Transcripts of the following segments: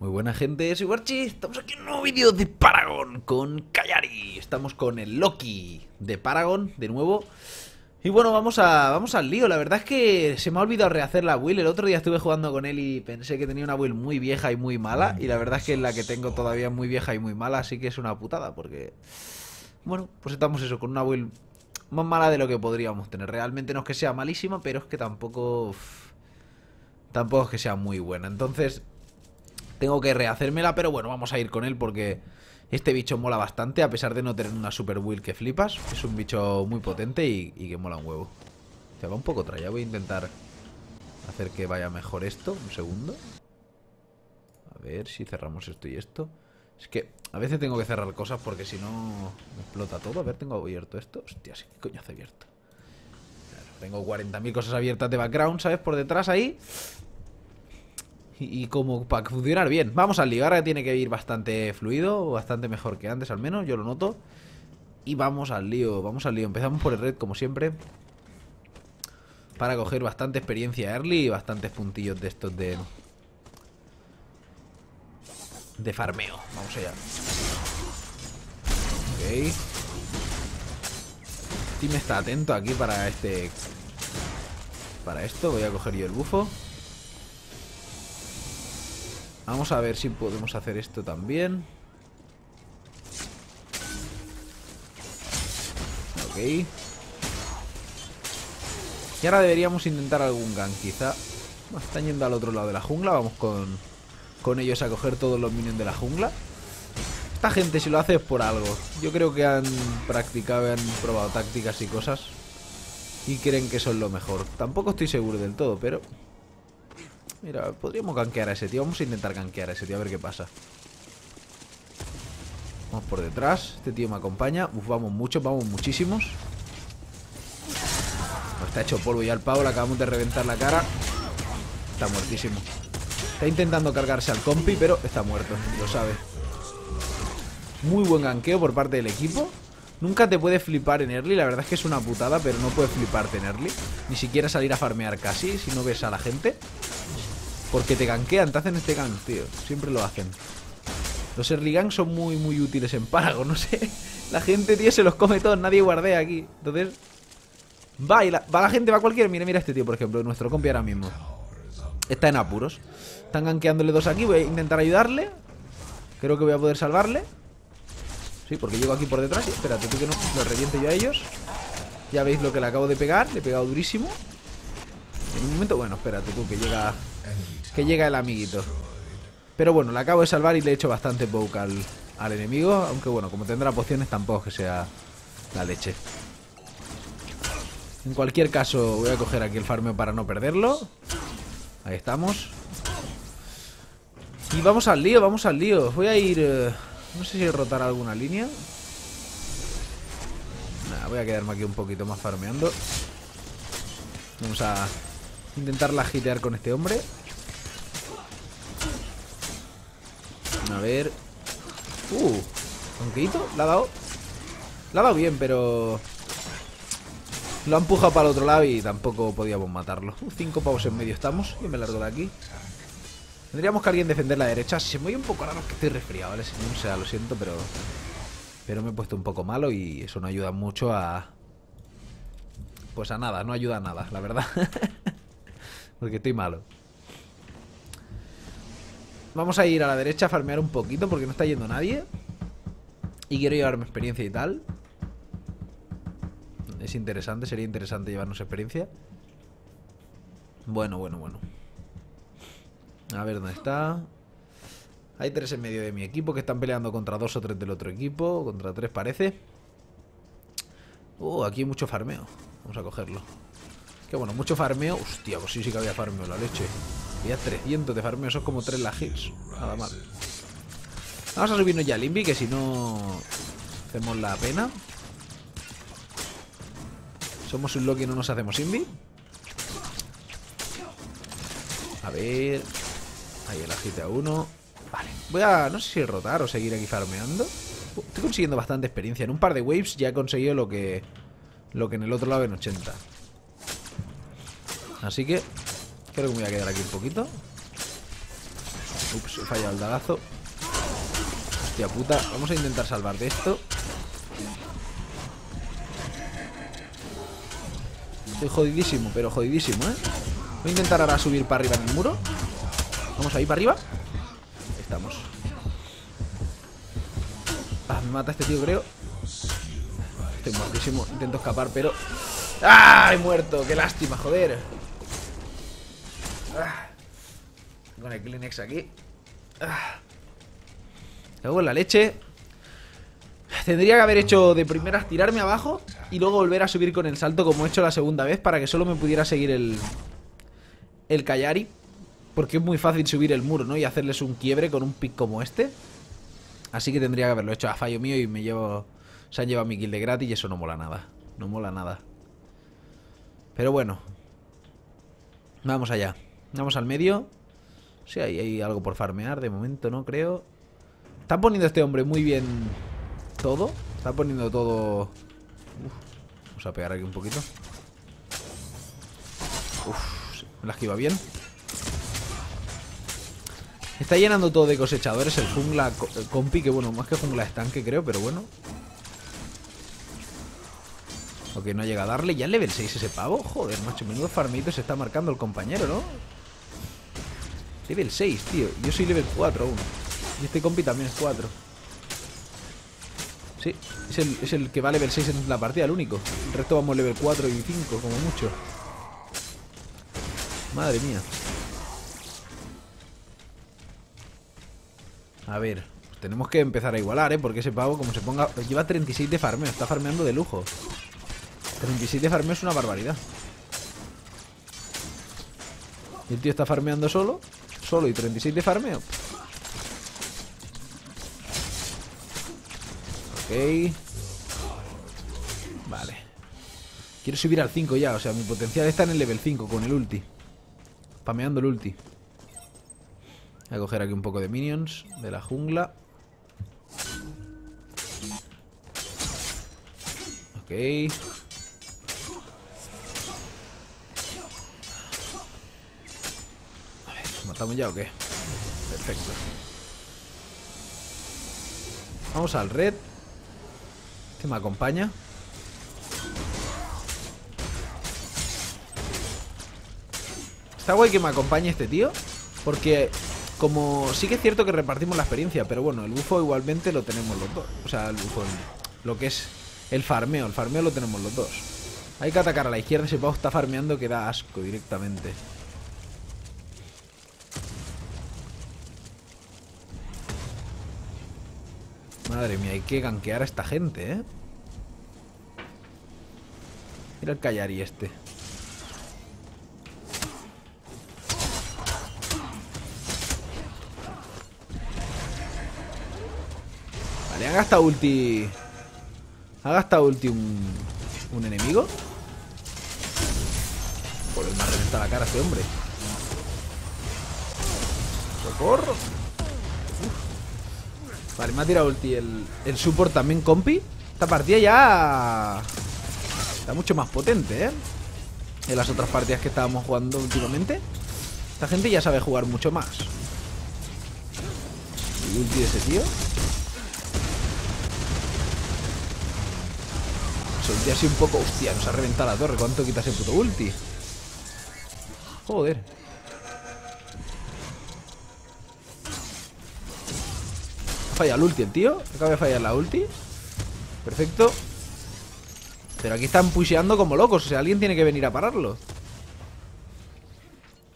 Muy buena gente, soy Warchi, estamos aquí en un nuevo vídeo de Paragon con Kallari. Estamos con el Loki de Paragon de nuevo. Y bueno, vamos al lío. La verdad es que se me ha olvidado rehacer la build. El otro día estuve jugando con él y pensé que tenía una build muy vieja y muy mala. Y la verdad es que es la que tengo todavía muy vieja y muy mala. Así que es una putada porque... bueno, pues estamos eso, con una build más mala de lo que podríamos tener. Realmente no es que sea malísima, pero es que tampoco... tampoco es que sea muy buena. Entonces... tengo que rehacérmela, pero bueno, vamos a ir con él porque este bicho mola bastante, a pesar de no tener una super build que flipas. Es un bicho muy potente y que mola un huevo. Se va un poco atrás, ya voy a intentar hacer que vaya mejor esto. Un segundo. A ver si cerramos esto y esto. Es que a veces tengo que cerrar cosas porque si no me explota todo. A ver, tengo abierto esto. Hostia, sí, ¿qué coño hace abierto? Claro, tengo 40.000 cosas abiertas de background, ¿sabes? Por detrás ahí... y como para funcionar bien. Vamos al lío, ahora tiene que ir bastante fluido, bastante mejor que antes al menos, yo lo noto. Y vamos al lío, vamos al lío. Empezamos por el red como siempre, para coger bastante experiencia early y bastantes puntillos de estos de farmeo. Vamos allá. Ok. Team está atento aquí para este... para esto. Voy a coger yo el bufo. Vamos a ver si podemos hacer esto también. Ok. Y ahora deberíamos intentar algún gank, quizá. Están yendo al otro lado de la jungla. Vamos con ellos a coger todos los minions de la jungla. Esta gente si lo hace es por algo. Yo creo que han practicado, han probado tácticas y cosas. Y creen que son lo mejor. Tampoco estoy seguro del todo, pero... mira, podríamos gankear a ese tío. Vamos a intentar gankear a ese tío, a ver qué pasa. Vamos por detrás. Este tío me acompaña. Uf, vamos muchos, vamos muchísimos. Está hecho polvo ya el pavo. Le acabamos de reventar la cara. Está muertísimo. Está intentando cargarse al compi, pero está muerto. Lo sabe. Muy buen gankeo por parte del equipo. Nunca te puedes flipar en early. La verdad es que es una putada, pero no puedes fliparte en early. Ni siquiera salir a farmear casi, si no ves a la gente, porque te gankean, te hacen este gank, tío. Siempre lo hacen. Los early ganks son muy útiles en Paragon, no sé. La gente, tío, se los come todos. Nadie guardea aquí. Entonces... va, y la gente, va cualquiera. Mira, mira este tío, por ejemplo. Nuestro compi ahora mismo está en apuros. Están gankeándole dos aquí. Voy a intentar ayudarle. Creo que voy a poder salvarle. Sí, porque llego aquí por detrás. Espérate, tú que no lo reviente yo a ellos. Ya veis lo que le acabo de pegar. Le he pegado durísimo. En un momento... bueno, espérate tú, que llega... que llega el amiguito. Pero bueno, le acabo de salvar y le he hecho bastante poke al enemigo. Aunque bueno, como tendrá pociones tampoco es que sea la leche. En cualquier caso, voy a coger aquí el farmeo para no perderlo. Ahí estamos. Y vamos al lío, vamos al lío. Voy a ir... no sé si rotar alguna línea. Nada, voy a quedarme aquí un poquito más farmeando. Vamos a intentar lagitear con este hombre. A ver. Conquito. La ha dado. La ha dado bien, pero... lo ha empujado para el otro lado y tampoco podíamos matarlo. 5 pavos en medio estamos. Yo me largo de aquí. Tendríamos que alguien defender la derecha. Si se me voy un poco raro, que estoy resfriado, ¿vale? O sea, lo siento, pero... pero me he puesto un poco malo y eso no ayuda mucho a... pues a nada, no ayuda a nada, la verdad. Porque estoy malo. Vamos a ir a la derecha a farmear un poquito porque no está yendo nadie. Y quiero llevarme experiencia y tal. Es interesante, sería interesante llevarnos experiencia. Bueno. A ver dónde está. Hay 3 en medio de mi equipo que están peleando contra 2 o 3 del otro equipo. Contra 3 parece. Aquí hay mucho farmeo. Vamos a cogerlo. Que bueno, mucho farmeo. Hostia, pues sí que había farmeo, la leche. Ya 300 de farmeo, son como 3 las hits. Nada mal. Vamos a subirnos ya al Invi, que si no hacemos la pena. Somos un Loki y no nos hacemos Invi. A ver. Ahí el agite a 1. Vale, voy a, no sé si rotar o seguir aquí farmeando. Estoy consiguiendo bastante experiencia. En un par de waves ya he conseguido lo que en el otro lado en 80. Así que creo que me voy a quedar aquí un poquito. Ups, he fallado el dagazo. Hostia puta. Vamos a intentar salvar de esto. Estoy jodidísimo, pero jodidísimo, ¿eh? Voy a intentar ahora subir para arriba en el muro. Vamos ahí para arriba. Ahí estamos. Ah, me mata este tío, creo. Estoy muertísimo. Intento escapar, pero... ¡Ah! He muerto. ¡Qué lástima, joder! Ah. Con el Kleenex aquí. Ah. Cago en la leche. Tendría que haber hecho de primeras tirarme abajo y luego volver a subir con el salto como he hecho la segunda vez, para que solo me pudiera seguir el Kallari. Porque es muy fácil subir el muro, ¿no? Y hacerles un quiebre con un pick como este. Así que tendría que haberlo hecho a fallo mío. Y me llevo... se han llevado mi kill de gratis y eso no mola nada. No mola nada. Pero bueno, vamos allá. Vamos al medio. Sí, hay algo por farmear. De momento no creo. Está poniendo este hombre muy bien todo. Está poniendo todo... Uf. Vamos a pegar aquí un poquito. Uf, me la esquiva bien. Está llenando todo de cosechadores el jungla compi, que bueno, más que jungla es tanque, creo, pero bueno. Ok, no llega a darle. Ya el level 6 ese pavo. Joder, macho, menudo farmito se está marcando el compañero, ¿no? Level 6, tío. Yo soy level 4 aún. Y este compi también es 4. Sí, es el que va a level 6 en la partida, el único. El resto vamos level 4 y 5, como mucho. Madre mía. A ver, pues tenemos que empezar a igualar, ¿eh? Porque ese pavo, como se ponga... Lleva 36 de farmeo, está farmeando de lujo. 36 de farmeo es una barbaridad. Y el tío está farmeando solo. Solo y 36 de farmeo. Ok. Vale. Quiero subir al 5 ya. O sea, mi potencial está en el level 5 con el ulti. Spameando el ulti. Voy a coger aquí un poco de minions de la jungla. Ok. A ver, ¿matamos ya o qué? Perfecto. Vamos al red. Este me acompaña. Está guay que me acompañe este tío, porque... Como sí que es cierto que repartimos la experiencia, pero bueno, el bufo igualmente lo tenemos los dos. O sea, el bufo, lo que es el farmeo lo tenemos los dos. Hay que atacar a la izquierda, ese pavo está farmeando que da asco directamente. Madre mía, hay que gankear a esta gente, ¿eh? Mira el Kallari este. Le han gastado ulti. Ha gastado ulti un enemigo. Por el mar reventa la cara este hombre. ¡Socorro! Uf. Vale, me ha tirado ulti el support también, compi. Esta partida ya está mucho más potente, ¿eh? En las otras partidas que estábamos jugando últimamente. Esta gente ya sabe jugar mucho más. El ulti de ese tío. Ulti así un poco... Hostia, nos ha reventado la torre. ¿Cuánto quita ese puto ulti? Joder. Ha fallado el ulti el tío. Acaba de fallar la ulti. Perfecto. Pero aquí están pusheando como locos. O sea, alguien tiene que venir a pararlo.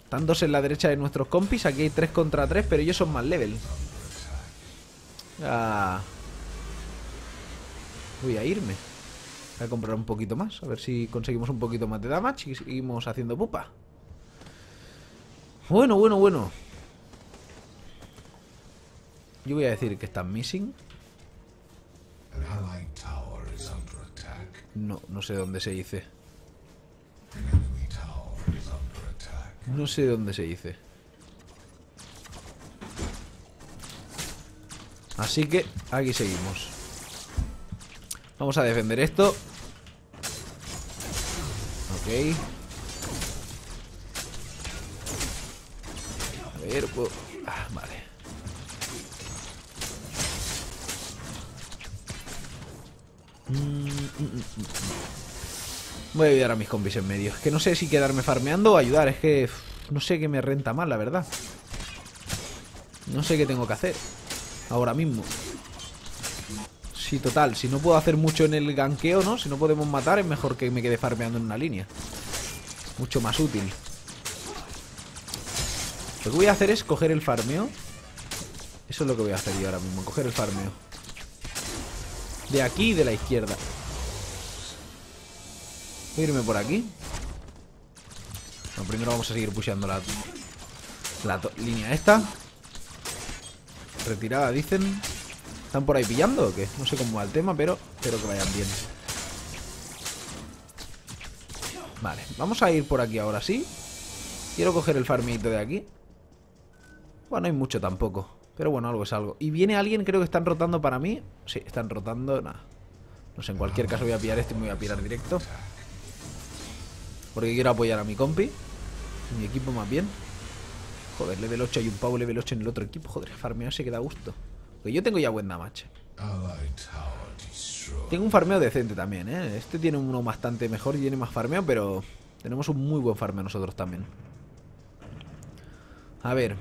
Están dos en la derecha de nuestros compis. Aquí hay 3 contra 3, pero ellos son más level. Ah. Voy a irme. Voy a comprar un poquito más, a ver si conseguimos un poquito más de damage y seguimos haciendo pupa. Bueno. Yo voy a decir que están missing. No sé dónde se dice. No sé dónde se dice. Así que aquí seguimos. Vamos a defender esto. Ok. A ver, Ah, vale. Voy a ayudar a mis compis en medio. Es que no sé si quedarme farmeando o ayudar. Es que no sé qué me renta más, la verdad. No sé qué tengo que hacer ahora mismo. Sí, total, si no puedo hacer mucho en el ganqueo, ¿no? Si no podemos matar, es mejor que me quede farmeando en una línea. Mucho más útil. Lo que voy a hacer es coger el farmeo. Eso es lo que voy a hacer yo ahora mismo. Coger el farmeo de aquí y de la izquierda. Voy a irme por aquí. Bueno, primero vamos a seguir pusheando la línea esta. Retirada, dicen. ¿Están por ahí pillando o qué? No sé cómo va el tema, pero espero que vayan bien. Vale, vamos a ir por aquí ahora sí. Quiero coger el farmito de aquí. Bueno, no hay mucho tampoco, pero bueno, algo es algo. Y viene alguien, creo que están rotando para mí. Sí, están rotando, nada. No sé, en cualquier caso voy a pillar este y me voy a pillar directo, porque quiero apoyar a mi compi, mi equipo más bien. Joder, level 8 y un pavo level 8 en el otro equipo. Joder, farmeo se queda a gusto. Porque yo tengo ya buen damage. Tengo un farmeo decente también, ¿eh? Este tiene uno bastante mejor y tiene más farmeo, pero tenemos un muy buen farmeo nosotros también. A ver.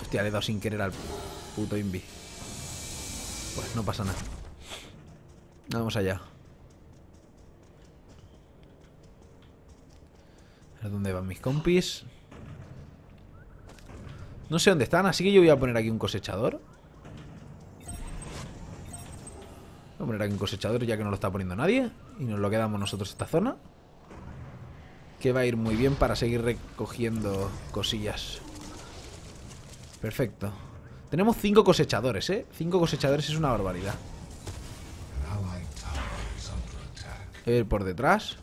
Hostia, le he dado sin querer al puto Invi. Pues no pasa nada. Vamos allá. A ver dónde van mis compis. No sé dónde están, así que yo voy a poner aquí un cosechador. Voy a poner aquí un cosechador ya que no lo está poniendo nadie. Y nos lo quedamos nosotros esta zona, que va a ir muy bien para seguir recogiendo cosillas. Perfecto. Tenemos 5 cosechadores, ¿eh? 5 cosechadores es una barbaridad. Voy a ir por detrás.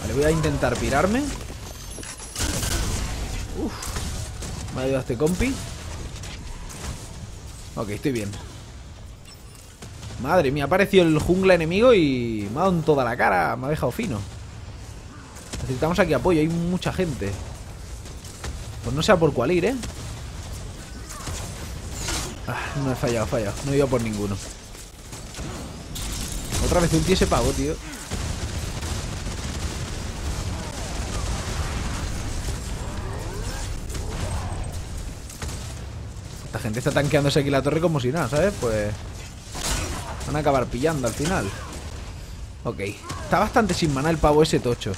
Vale, voy a intentar pirarme. Uf, me ha ayudado este compi. Ok, estoy bien. Madre mía, ha aparecido el jungla enemigo y me ha dado en toda la cara. Me ha dejado fino. Necesitamos aquí apoyo, hay mucha gente. Pues no sé a por cuál ir, ¿eh? Ah, no, he fallado. No he ido por ninguno. Otra vez ulti ese pavo, tío. Esta gente está tanqueándose aquí la torre como si nada, ¿sabes? Pues van a acabar pillando al final. Ok. Está bastante sin maná el pavo ese tocho.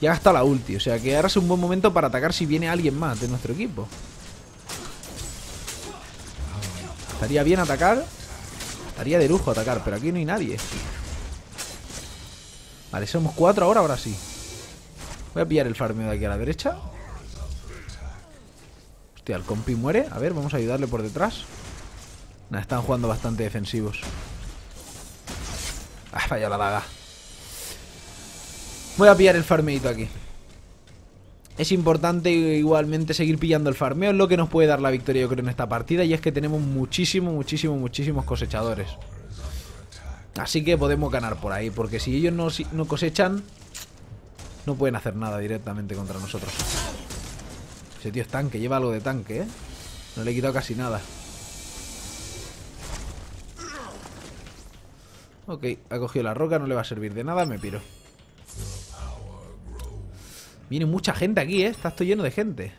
Ya ha gastado la ulti, o sea que ahora es un buen momento para atacar si viene alguien más de nuestro equipo. Estaría bien atacar. Estaría de lujo atacar, pero aquí no hay nadie. Vale, somos 4 ahora, ahora sí. Voy a pillar el farmeo de aquí a la derecha. Hostia, el compi muere. A ver, vamos a ayudarle por detrás. Nah, están jugando bastante defensivos. Ah, falló la daga. Voy a pillar el farmeito aquí. Es importante igualmente seguir pillando el farmeo. Es lo que nos puede dar la victoria, yo creo, en esta partida. Y es que tenemos muchísimos cosechadores. Así que podemos ganar por ahí. Porque si ellos no cosechan, no pueden hacer nada directamente contra nosotros. Ese tío es tanque, lleva algo de tanque, ¿eh? No le he quitado casi nada. Ok, ha cogido la roca, no le va a servir de nada, me piro. Viene mucha gente aquí, ¿eh? Está esto lleno de gente.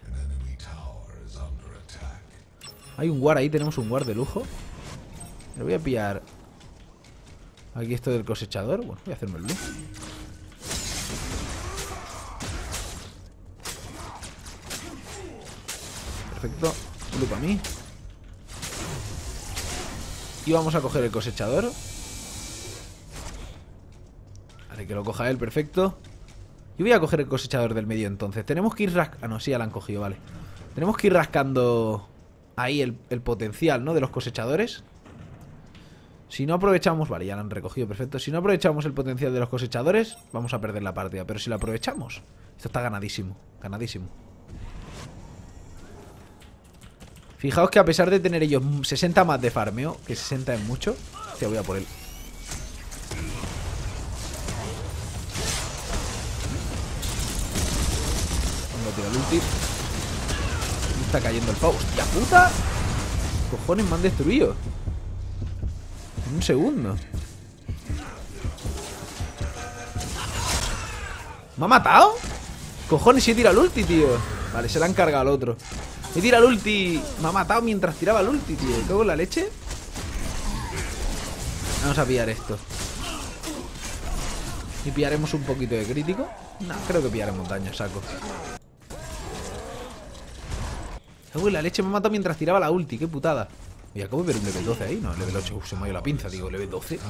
Hay un guard ahí, tenemos un guard de lujo. Le voy a pillar aquí esto del cosechador. Bueno, voy a hacerme el blue. Perfecto, blue para mí. Y vamos a coger el cosechador. Vale, que lo coja él, perfecto. Yo voy a coger el cosechador del medio entonces. Tenemos que ir rascando... Ah, no, sí, ya lo han cogido, vale. Tenemos que ir rascando ahí el potencial, ¿no? De los cosechadores. Si no aprovechamos... Vale, ya lo han recogido, perfecto. Si no aprovechamos el potencial de los cosechadores, vamos a perder la partida. Pero si lo aprovechamos... Esto está ganadísimo, ganadísimo. Fijaos que a pesar de tener ellos 60 más de farmeo, que 60 es mucho, te voy a por él. tiro el ulti. Me está cayendo el pavo. ¡Hostia puta! Cojones, me han destruido. En un segundo. ¿Me ha matado? Cojones, he tirado el ulti, tío. Vale, se la han cargado al otro. He tirado el ulti. Me ha matado mientras tiraba el ulti, tío. ¿Me cago en la leche? Vamos a pillar esto. Y pillaremos un poquito de crítico. No, creo que pillaremos daño, saco. Uy, la leche me mató mientras tiraba la ulti, qué putada. Y acabo de ver un level 12 ahí, no, level 8. Uf, se me ha ido la pinza, digo, level 12. El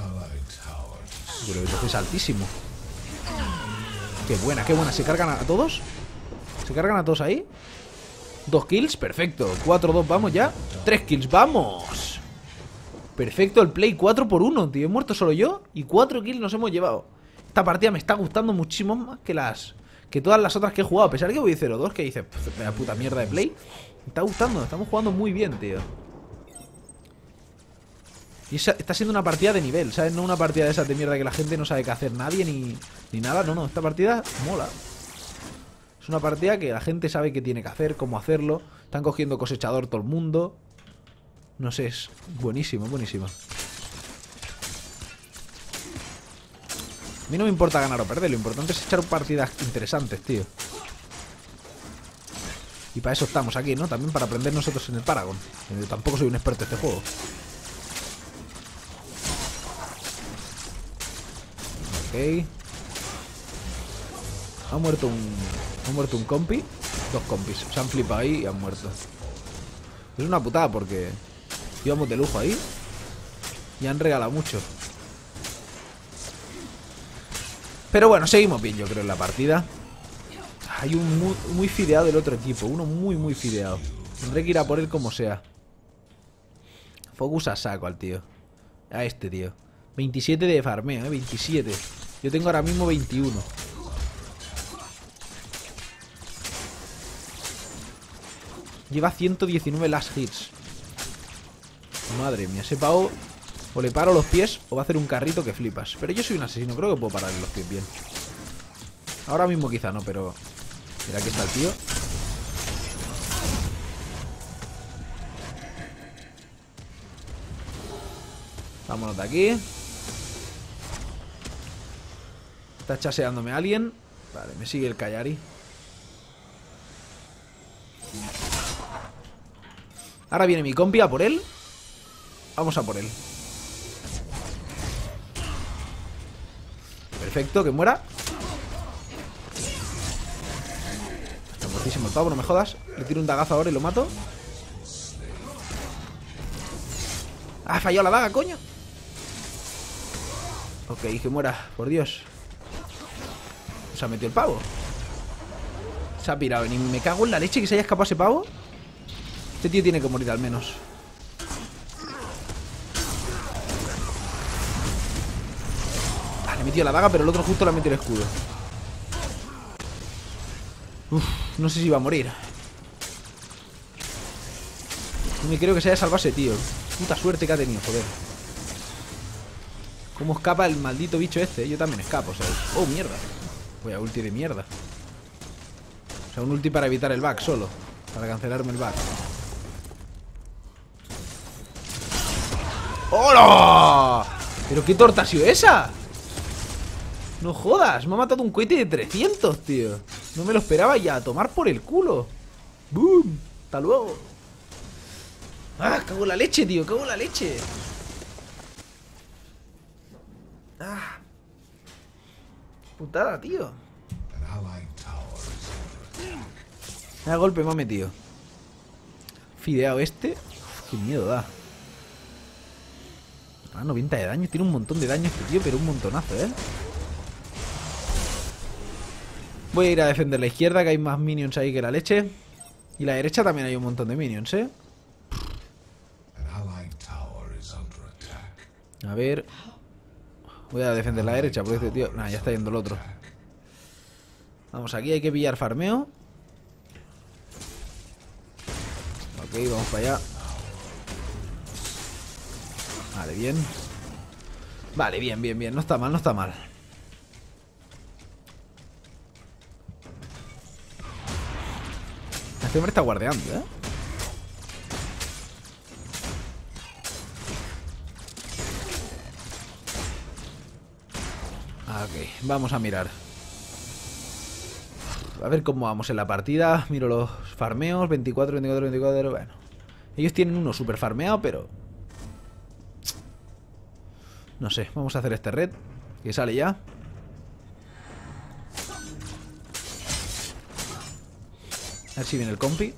level 12 es altísimo. Qué buena, qué buena. ¿Se cargan a todos? ¿Se cargan a todos ahí? 2 kills, perfecto. 4-2, vamos ya. 3 kills, vamos. Perfecto el play, 4 por 1, tío. He muerto solo yo y 4 kills nos hemos llevado. Esta partida me está gustando muchísimo más que todas las otras que he jugado. A pesar que voy 0-2, que dice, la puta mierda de play. Me está gustando, estamos jugando muy bien, tío. Y está siendo una partida de nivel, ¿sabes? No una partida de esas de mierda que la gente no sabe qué hacer, nadie ni nada. No, no, esta partida mola. Es una partida que la gente sabe qué tiene que hacer, cómo hacerlo. Están cogiendo cosechador todo el mundo. No sé, es buenísimo, buenísimo. A mí no me importa ganar o perder, lo importante es echar partidas interesantes, tío. Y para eso estamos aquí, ¿no? También para aprender nosotros en el Paragon. Yo tampoco soy un experto en este juego. Ok. Ha muerto un compi. 2 compis. Se han flipado ahí y han muerto. Es una putada porque íbamos de lujo ahí y han regalado mucho. Pero bueno, seguimos bien, yo creo, en la partida. Hay un muy fideado del otro equipo. Uno muy fideado. Tendré que ir a por él como sea. Focus a saco al tío. A este tío. 27 de farmeo, 27. Yo tengo ahora mismo 21. Lleva 119 last hits. Madre mía, ese pavo... O le paro los pies o va a hacer un carrito que flipas. Pero yo soy un asesino, creo que puedo pararle los pies bien. Ahora mismo quizá no, pero... Mira, aquí está el tío. Vámonos de aquí. Está chaseándome alguien. Vale, me sigue el Kallari. Ahora viene mi compi a por él. Vamos a por él. Perfecto, que muera. Está muertísimo el pavo, no me jodas. Le tiro un dagazo ahora y lo mato. ¡Ah, falló la daga, coño! Ok, que muera, por Dios. Se ha metido el pavo. Se ha pirado, ni me cago en la leche que se haya escapado ese pavo. Este tío tiene que morir al menos. Le metió la daga, pero el otro justo le ha metido el escudo. Uf, no sé si va a morir. No me creo que se haya salvado ese tío. Puta suerte que ha tenido, joder. ¿Cómo escapa el maldito bicho este? Yo también escapo, ¿sabes? Oh, mierda. Voy a ulti de mierda. O sea, un ulti para evitar el back solo. Para cancelarme el back. ¡Hola! ¿Pero qué torta ha sido esa? No jodas, me ha matado un cohete de 300, tío. No me lo esperaba ya, a tomar por el culo. ¡Boom! Hasta luego. ¡Ah, cago en la leche, tío! ¡Cago en la leche! ¡Ah! Putada, tío. A golpe me ha metido. Fideado este. Uf, qué miedo da. Ah, 90 de daño. Tiene un montón de daño este tío, pero un montonazo, ¿eh? Voy a ir a defender la izquierda, que hay más minions ahí que la leche. Y la derecha también hay un montón de minions, ¿eh? A ver... Voy a defender la derecha, porque este tío... Nah, ya está yendo el otro. Vamos, aquí hay que pillar farmeo. Ok, vamos para allá. Vale, bien. Vale, bien. No está mal, no está mal. Este hombre está guardeando, ¿eh? Ok, vamos a mirar. A ver cómo vamos en la partida. Miro los farmeos. 24, 24, 24. Bueno. Ellos tienen uno super farmeado, pero... no sé. Vamos a hacer este red. Que sale ya. A ver si viene el compi.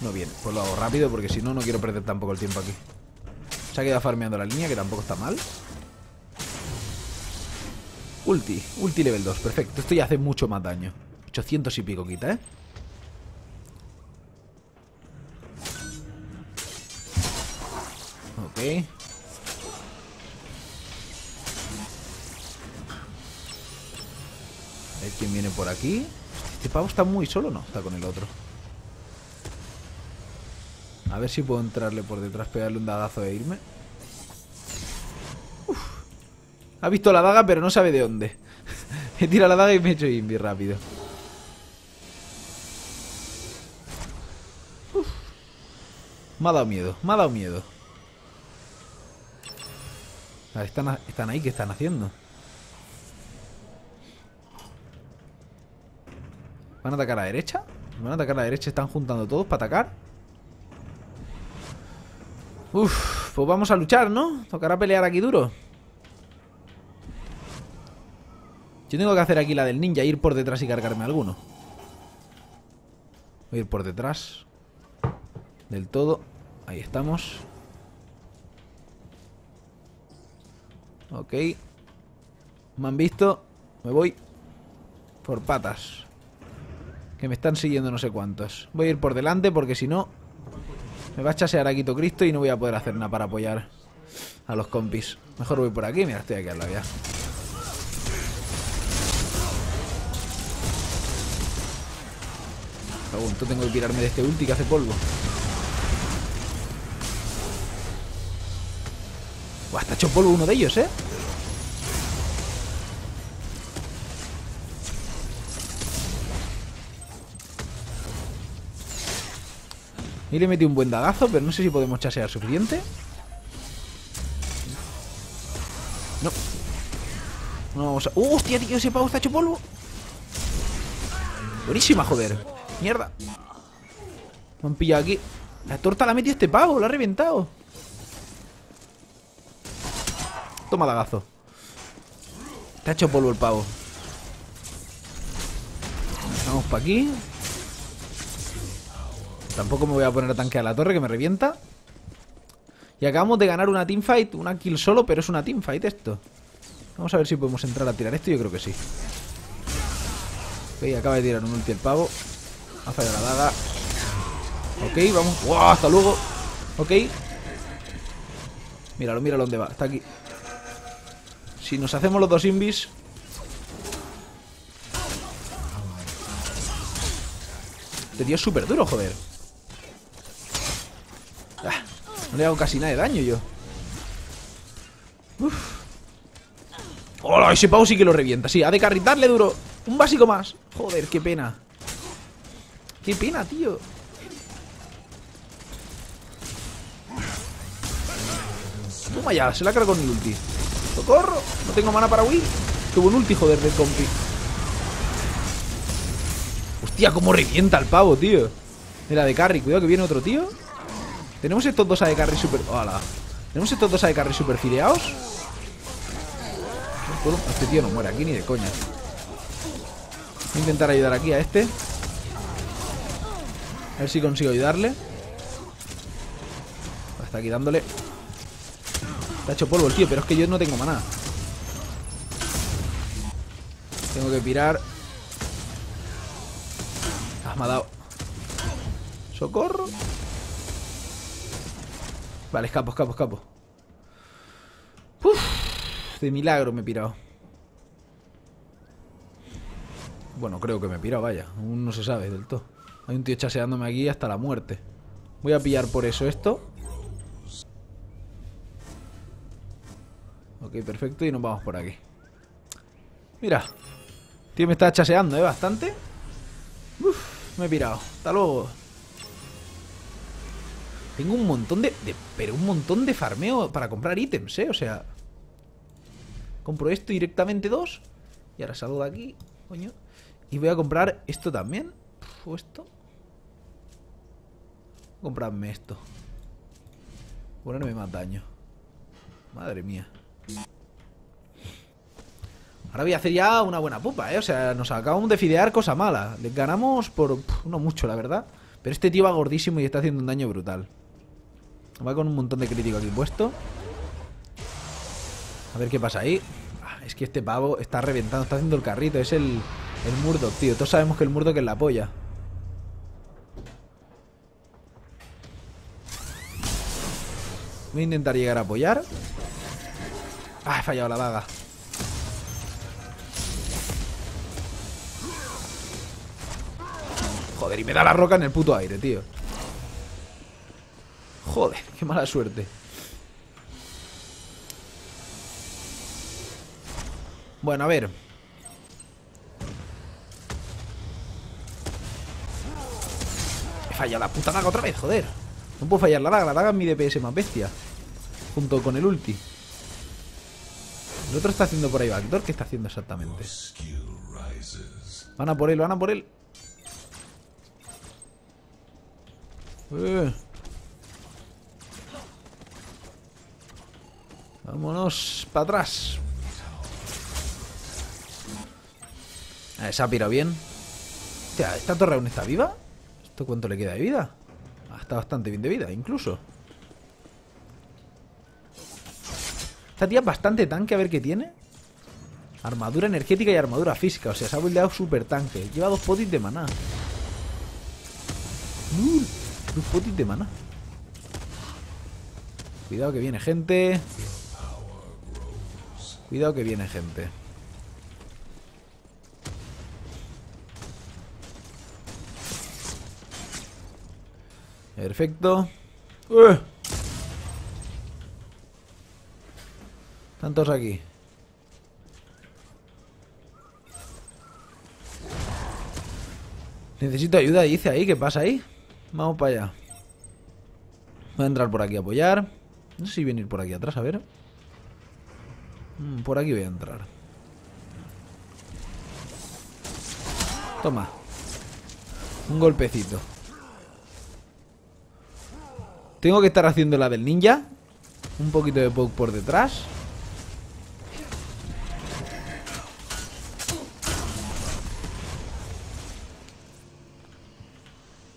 No viene. Pues lo hago rápido porque si no, no quiero perder tampoco el tiempo aquí. Se ha quedado farmeando la línea, que tampoco está mal. Ulti, ulti level 2, perfecto. Esto ya hace mucho más daño. 800 y pico quita, ¿eh? Ok. A ver quién viene por aquí. Este pavo está muy solo, ¿no? Está con el otro. A ver si puedo entrarle por detrás, pegarle un dadazo e irme. Ha visto la daga, pero no sabe de dónde. He tirado la daga y me he hecho invi rápido. Uf. Me ha dado miedo, me ha dado miedo. A ver, están ahí, ¿qué están haciendo? ¿Van a atacar a la derecha? ¿Van a atacar a la derecha? ¿Están juntando todos para atacar? Uf, pues vamos a luchar, ¿no? Tocará pelear aquí duro. Yo tengo que hacer aquí la del ninja, ir por detrás y cargarme a alguno. Voy a ir por detrás. Del todo. Ahí estamos. Ok. Me han visto. Me voy. Por patas. Que me están siguiendo no sé cuántos. Voy a ir por delante porque si no... me va a chasear aquí todo Cristo y no voy a poder hacer nada para apoyar a los compis. Mejor voy por aquí. Mira, estoy aquí al lado ya. Entonces tengo que tirarme de este ulti que hace polvo. Buah, está hecho polvo uno de ellos, ¿eh? Y le metí un buen dagazo, pero no sé si podemos chasear suficiente. No. No vamos a... ¡Oh, hostia, tío! Ese pavo está hecho polvo. Buenísima, joder. Mierda. Me han pillado aquí. La torta la ha metido este pavo, la ha reventado. Toma dagazo. Te ha hecho polvo el pavo. Vamos para aquí. Tampoco me voy a poner a tanquear la torre que me revienta. Y acabamos de ganar una teamfight. Una kill solo, pero es una teamfight esto. Vamos a ver si podemos entrar a tirar esto. Yo creo que sí. Ok, acaba de tirar un ulti el pavo. Ha fallado la daga. Ok, vamos. ¡Wow! Hasta luego. Ok. Míralo, míralo dónde va. Está aquí. Si nos hacemos los dos invis. Este tío es súper duro, joder. Ah, no le hago casi nada de daño yo. Uf. ¡Hola! Ese pavo sí que lo revienta. Sí, ha de carritarle duro. Un básico más. Joder, qué pena. ¡Qué pena, tío! Toma ya, se la cargo con el ulti. ¡Socorro! No tengo mana para huir. Tuvo un ulti, joder, del compi. Hostia, cómo revienta el pavo, tío. Era de carry. Cuidado que viene otro, tío. Tenemos estos dos AD carry super... ¡Hala! Tenemos estos dos AD carry super fileados. Este tío no muere aquí ni de coña. Voy a intentar ayudar aquí a este. A ver si consigo ayudarle. Está aquí dándole. Te ha hecho polvo el tío, pero es que yo no tengo maná. Tengo que pirar. Ah, me ha dado. ¡Socorro! Vale, escapo, escapo, escapo. Uf, de milagro me he pirado. Bueno, creo que me he pirado, vaya. Aún no se sabe del todo. Hay un tío chaseándome aquí hasta la muerte. Voy a pillar por eso esto. Ok, perfecto. Y nos vamos por aquí. Mira. El tío me está chaseando, ¿eh? Bastante. me he pirado. Hasta luego. Tengo un montón de pero un montón de farmeo para comprar ítems, ¿eh? O sea, compro esto directamente dos. Y ahora salgo de aquí, coño. Y voy a comprar esto también. O esto. Compradme esto. Ponerme más daño. Madre mía. Ahora voy a hacer ya una buena pupa, ¿eh? O sea, nos acabamos de fidear cosa mala. Les ganamos por... no mucho, la verdad. Pero este tío va gordísimo y está haciendo un daño brutal. Va con un montón de crítico aquí puesto. A ver qué pasa ahí. Es que este pavo está reventando. Está haciendo el carrito. Es el Murdock, tío. Todos sabemos que el Murdock es la polla. Voy a intentar llegar a apoyar. Ah, he fallado la daga. Joder, y me da la roca en el puto aire, tío. Joder, qué mala suerte. Bueno, a ver. He fallado la puta daga otra vez, joder. No puedo fallar la daga es mi DPS más bestia. Junto con el ulti. El otro está haciendo por ahí backdoor. ¿Qué está haciendo exactamente? Van a por él, van a por él. Vámonos para atrás. A ver, se ha pirado bien. Hostia, ¿esta torre aún está viva? ¿Esto cuánto le queda de vida? Ah, está bastante bien de vida, incluso. Esta tía es bastante tanque, a ver qué tiene. Armadura energética y armadura física. O sea, se ha buildeado super tanque. Lleva 2 potis de maná. 2 potis de maná. Cuidado que viene gente. Cuidado que viene gente. Perfecto. Están todos aquí. Necesito ayuda, dice ahí. ¿Qué pasa ahí? Vamos para allá. Voy a entrar por aquí a apoyar. No sé si viene por aquí atrás, a ver. Por aquí voy a entrar. Toma. Un golpecito. Tengo que estar haciendo la del ninja. Un poquito de poke por detrás.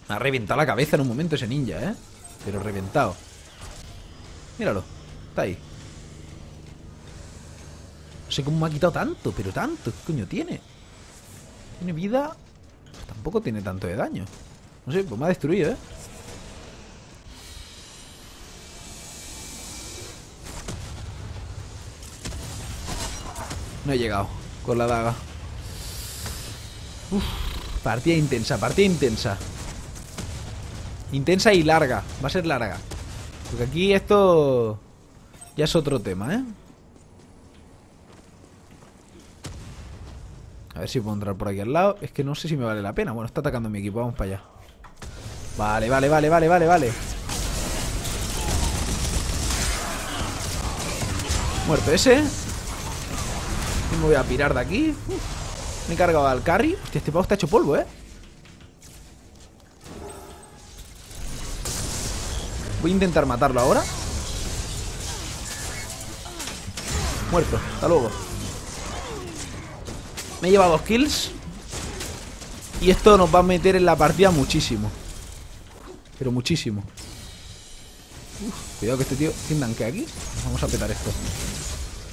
Me ha reventado la cabeza en un momento ese ninja, ¿eh? Pero reventado. Míralo, está ahí. No sé cómo me ha quitado tanto, pero tanto. ¿Qué coño tiene? Tiene vida. Tampoco tiene tanto de daño. No sé, pues me ha destruido, ¿eh? No he llegado con la daga. Uf, partida intensa, partida intensa. Intensa y larga. Va a ser larga. Porque aquí esto ya es otro tema, ¿eh? A ver si puedo entrar por aquí al lado. Es que no sé si me vale la pena. Bueno, está atacando mi equipo. Vamos para allá. Vale, vale, vale, vale, vale, vale. Muerto ese. Me voy a pirar de aquí. Me he cargado al carry. Hostia, este pavo está hecho polvo, ¿eh? Voy a intentar matarlo ahora. Muerto, hasta luego. Me he llevado 2 kills. Y esto nos va a meter en la partida muchísimo. Pero muchísimo. Uf, cuidado que este tío tiene tanque aquí. Vamos a petar esto.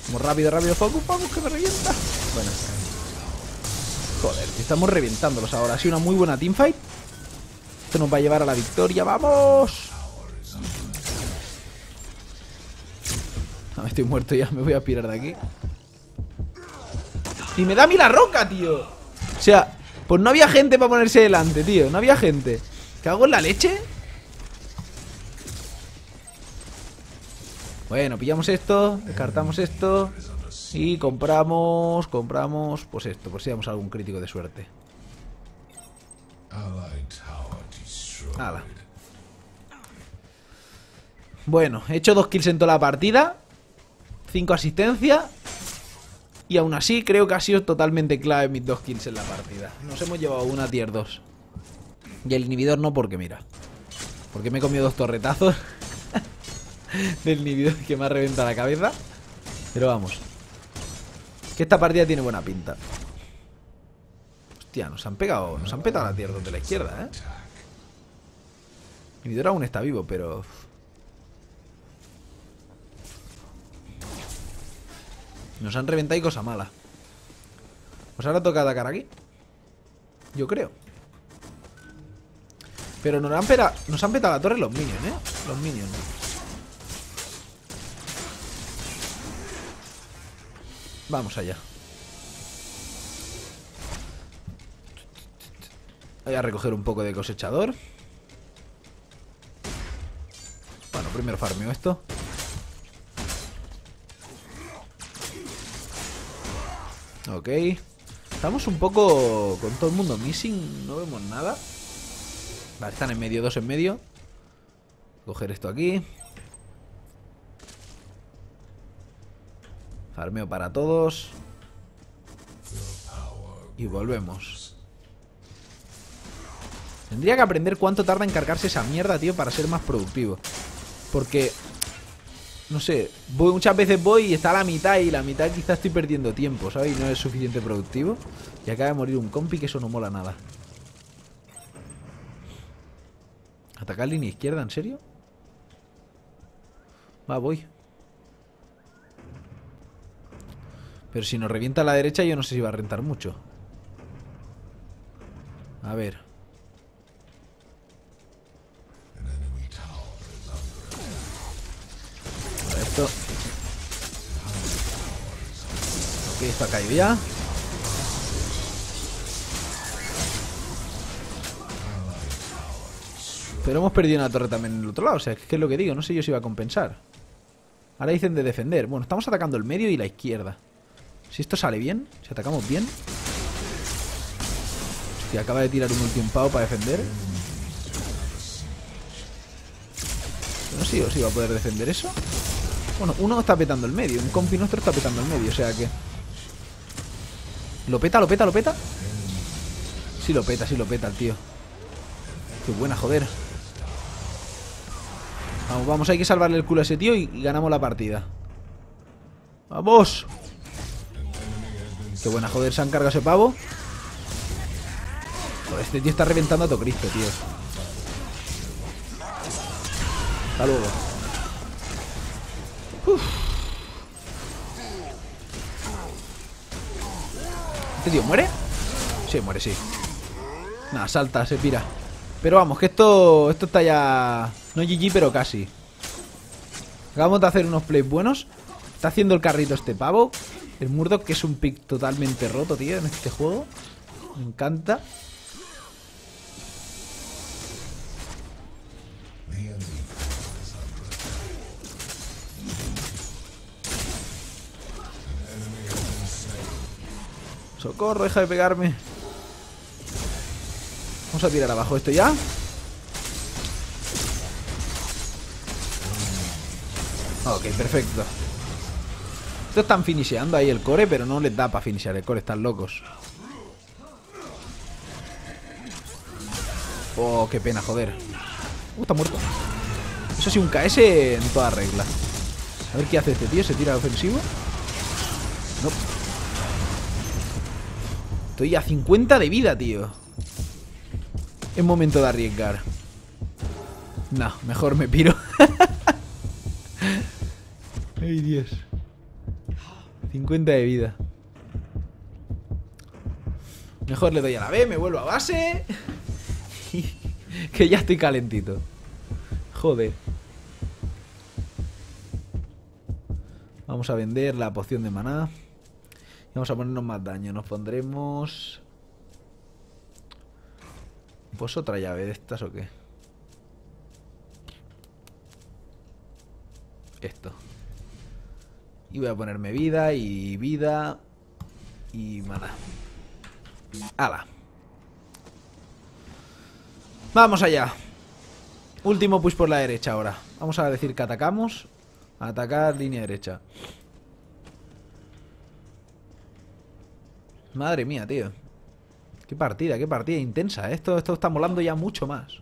Vamos rápido, rápido, focus, focus, que me revienta. Bueno. Joder, estamos reventándolos ahora. Ha sido una muy buena teamfight. Esto nos va a llevar a la victoria. ¡Vamos! No, estoy muerto ya, me voy a pirar de aquí. Y me da a mí la roca, tío. O sea, pues no había gente para ponerse delante, tío. No había gente. ¿Cago en la leche? Bueno, pillamos esto, descartamos esto y compramos, pues esto, por si damos algún crítico de suerte. Nada. Bueno, he hecho 2 kills en toda la partida, 5 asistencias. Y aún así creo que ha sido totalmente clave mis 2 kills en la partida. Nos hemos llevado una tier 2. Y el inhibidor no, porque mira, porque me he comido 2 torretazos del inhibidor que me ha reventado la cabeza. Pero vamos, que esta partida tiene buena pinta. Hostia, nos han pegado, nos han petado la tier 2 de la izquierda, eh. El inhibidor aún está vivo, pero... nos han reventado y cosa mala. Pues ahora toca atacar aquí, yo creo. Pero nos han petado la torre los minions, ¿eh? Los minions. Vamos allá. Voy a recoger un poco de cosechador. Bueno, primero farmeo esto. Ok. Estamos un poco con todo el mundo missing. No vemos nada. Vale, están en medio, 2 en medio. Coger esto aquí. Farmeo para todos. Y volvemos. Tendría que aprender cuánto tarda en cargarse esa mierda, tío, para ser más productivo. Porque, no sé, voy, muchas veces voy y está a la mitad, y la mitad quizás estoy perdiendo tiempo, ¿sabes? Y no es suficiente productivo. Y acaba de morir un compi, que eso no mola nada. ¿Atacar línea izquierda? ¿En serio? Va, voy. Pero si nos revienta a la derecha, yo no sé si va a rentar mucho. A ver. Ahora esto. Ok, esto ha caído ya. Pero hemos perdido una torre también en el otro lado. O sea, ¿qué es lo que digo? No sé yo si va a compensar. Ahora dicen de defender. Bueno, estamos atacando el medio y la izquierda. Si esto sale bien, si atacamos bien. Hostia, acaba de tirar un ultimpao para defender. No sé yo si va a poder defender eso. Bueno, uno está petando el medio. Un compi nuestro está petando el medio, o sea que... ¿Lo peta, lo peta, lo peta? Sí lo peta el tío. Qué buena, joder. Vamos, vamos, hay que salvarle el culo a ese tío y ganamos la partida. ¡Vamos! Qué buena, joder, se han cargado ese pavo. Joder, este tío está reventando a todo Cristo, tío. Hasta luego. Uf. ¿Este tío muere? Sí, muere, sí. Nada, salta, se pira. Pero vamos, que esto está ya... no GG, pero casi. Acabamos de hacer unos plays buenos. Está haciendo el carrito este pavo. El Murdock, que es un pick totalmente roto, tío, en este juego. Me encanta. Socorro, deja de pegarme. Vamos a tirar abajo esto ya. Ok, perfecto. Están finisheando ahí el core, pero no les da para finishear el core, están locos. Oh, qué pena, joder. Está muerto. Eso sí, un KS en toda regla. A ver qué hace este tío, se tira ofensivo. No. Estoy a 50 de vida, tío. Es momento de arriesgar. No, mejor me piro. Ay, Dios. 50 de vida. Mejor le doy a la B, me vuelvo a base. Que ya estoy calentito. Joder. Vamos a vender la poción de maná. Y vamos a ponernos más daño. Nos pondremos... ¿Pues otra llave de estas o qué? Esto. Y voy a ponerme vida y vida y maná. ¡Hala! Vamos allá. Último push por la derecha ahora. Vamos a decir que atacamos. Atacar línea derecha. Madre mía, tío. Qué partida intensa, ¿eh? Esto está molando ya mucho más.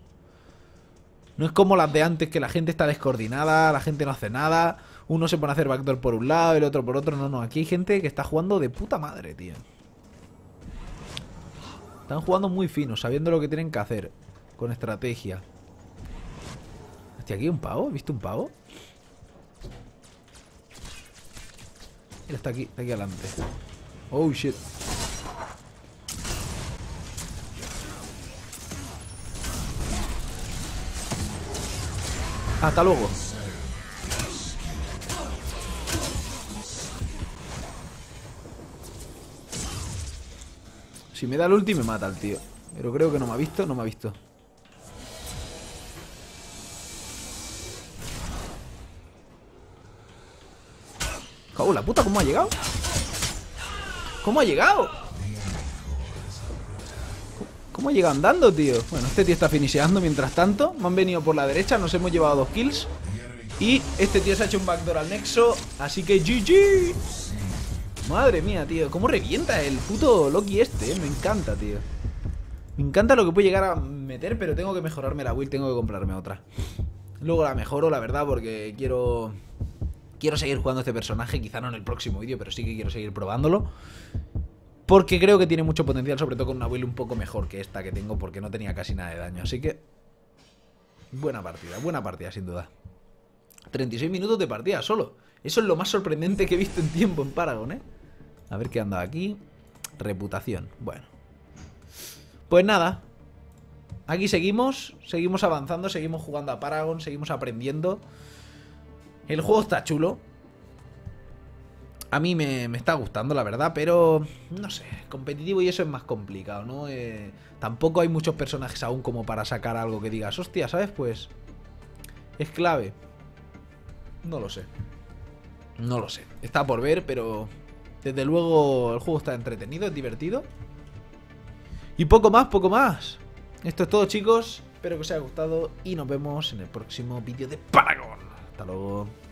No es como las de antes, que la gente está descoordinada, la gente no hace nada. Uno se pone a hacer backdoor por un lado, el otro por otro. No, no, aquí hay gente que está jugando de puta madre, tío. Están jugando muy finos, sabiendo lo que tienen que hacer. Con estrategia. Hostia, aquí hay un pavo, ¿viste un pavo? Mira, está aquí adelante. Oh, shit. Hasta luego. Si me da el ulti me mata el tío. Pero creo que no me ha visto, no me ha visto. ¡Cago en la puta! ¿Cómo ha llegado? ¿Cómo ha llegado? ¿Cómo ha llegado andando, tío? Bueno, este tío está finiseando mientras tanto. Me han venido por la derecha, nos hemos llevado 2 kills. Y este tío se ha hecho un backdoor al nexo. Así que GG. Madre mía, tío. ¿Cómo revienta el puto Loki este? Me encanta, tío. Me encanta lo que puede llegar a meter, pero tengo que mejorarme la build. Tengo que comprarme otra. Luego la mejoro, la verdad, porque quiero seguir jugando este personaje. Quizá no en el próximo vídeo, pero sí que quiero seguir probándolo. Porque creo que tiene mucho potencial, sobre todo con una build un poco mejor que esta que tengo, porque no tenía casi nada de daño. Así que, buena partida sin duda. 36 minutos de partida solo. Eso es lo más sorprendente que he visto en tiempo en Paragon, ¿eh? A ver qué anda aquí. Reputación, bueno. Pues nada, aquí seguimos avanzando, seguimos jugando a Paragon, seguimos aprendiendo. El juego está chulo. A mí me está gustando, la verdad, pero no sé, competitivo y eso es más complicado, ¿no? Tampoco hay muchos personajes aún como para sacar algo que digas, hostia, ¿sabes? Pues es clave. No lo sé. No lo sé. Está por ver, pero desde luego el juego está entretenido, es divertido. Y poco más, poco más. Esto es todo, chicos. Espero que os haya gustado y nos vemos en el próximo vídeo de Paragon. Hasta luego.